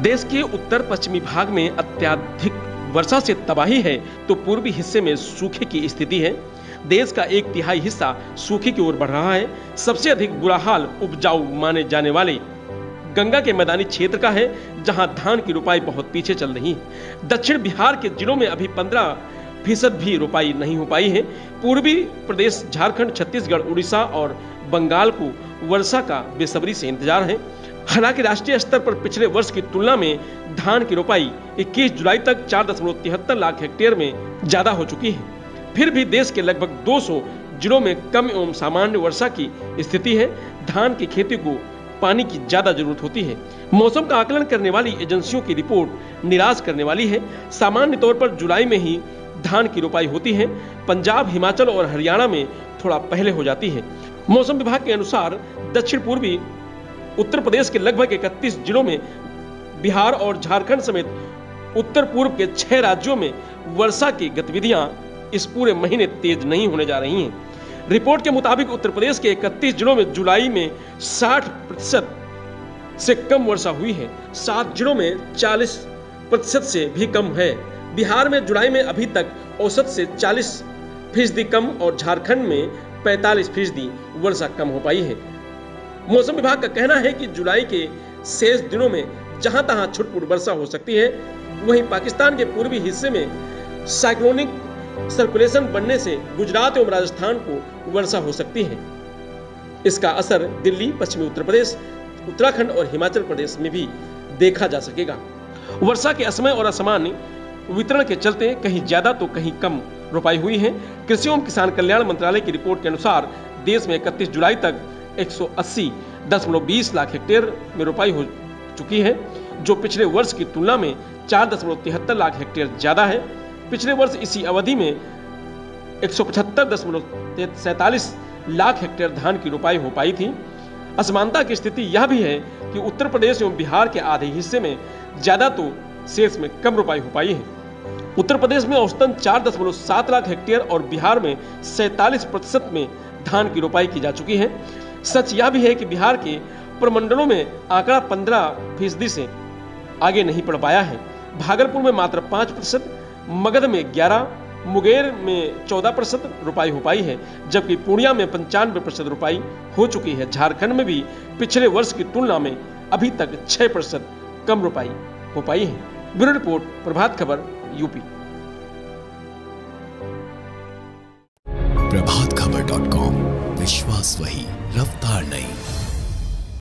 देश के उत्तर पश्चिमी भाग में अत्यधिक वर्षा से तबाही है तो पूर्वी हिस्से में सूखे की स्थिति है। देश का एक तिहाई हिस्सा सूखे की ओर बढ़ रहा है। सबसे अधिक बुरा हाल उपजाऊ माने जाने वाले गंगा के मैदानी क्षेत्र का है, जहां धान की रोपाई बहुत पीछे चल रही है। दक्षिण बिहार के जिलों में अभी 15% भी रोपाई नहीं हो पाई है। पूर्वी प्रदेश, झारखंड, छत्तीसगढ़, उड़ीसा और बंगाल को वर्षा का बेसब्री से इंतजार है। हालांकि राष्ट्रीय स्तर पर पिछले वर्ष की तुलना में धान की रोपाई 21 जुलाई तक 4.73 लाख हेक्टेयर में ज्यादा हो चुकी है। फिर भी देश के लगभग 200 जिलों में कम एवं सामान्य वर्षा की स्थिति है। धान की खेती को पानी की ज्यादा जरूरत होती है। मौसम का आकलन करने वाली एजेंसियों की रिपोर्ट निराश करने वाली है। सामान्य तौर पर जुलाई में ही धान की रोपाई होती है। पंजाब, हिमाचल और हरियाणा में थोड़ा पहले हो जाती है। मौसम विभाग के अनुसार दक्षिण पूर्वी उत्तर प्रदेश के लगभग 31 जिलों में, बिहार और झारखंड समेत उत्तर पूर्व के 6 राज्यों में वर्षा की गतिविधियां इस पूरे महीने तेज नहीं होने जा रही हैं। रिपोर्ट के मुताबिक उत्तर प्रदेश के 31 जिलों में जुलाई में 60% से कम वर्षा हुई है। 7 जिलों में 40% से भी कम है। बिहार में जुलाई में अभी तक औसत से 40% कम और झारखंड में 45% वर्षा कम हो पाई है। मौसम विभाग का कहना है कि जुलाई के शेष दिनों में जहां तहां छुटपुट वर्षा हो सकती है। वहीं पाकिस्तान के पूर्वी हिस्से में साइक्लोनिक सर्कुलेशन बनने से गुजरात एवं राजस्थान को वर्षा हो सकती है। इसका असर दिल्ली, पश्चिमी उत्तर प्रदेश, उत्तराखंड और हिमाचल प्रदेश में भी देखा जा सकेगा। वर्षा के असमय और असामान्य वितरण के चलते कहीं ज्यादा तो कहीं कम रोपाई हुई है। कृषि एवं किसान कल्याण मंत्रालय की रिपोर्ट के अनुसार देश में 31 जुलाई तक 180.20 लाख हेक्टेयर में रोपाई हो चुकी है, जो पिछले वर्ष की तुलना में 4.73 लाख हेक्टेयर ज्यादा है। पिछले वर्ष इसी अवधि में 175.47 लाख हेक्टेयर धान की रोपाई हो पाई थी। असमानता की स्थिति यह भी है कि उत्तर प्रदेश एवं बिहार के आधे हिस्से में ज्यादा तो शेष में कम रोपाई हो पाई है। उत्तर प्रदेश में औसतन 4.7 लाख हेक्टेयर और बिहार में 47% में धान की रोपाई की जा चुकी है। सच यह भी है कि बिहार के प्रमंडलों में आंकड़ा 15% से आगे नहीं पड़ पाया है। भागलपुर में मात्र 5%, मगध में 11%, मुंगेर में 14% रोपाई हो पाई है, जबकि पूर्णिया में 95% रोपाई हो चुकी है। झारखंड में भी पिछले वर्ष की तुलना में अभी तक 6% कम रोपाई हो पाई है। Bureau report, Prabhat Khabar, UP. प्रभात खबर.com, विश्वास वही, रफ्तार नहीं।